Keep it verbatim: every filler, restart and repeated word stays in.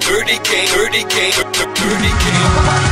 thirty K, thirty K, thirty K.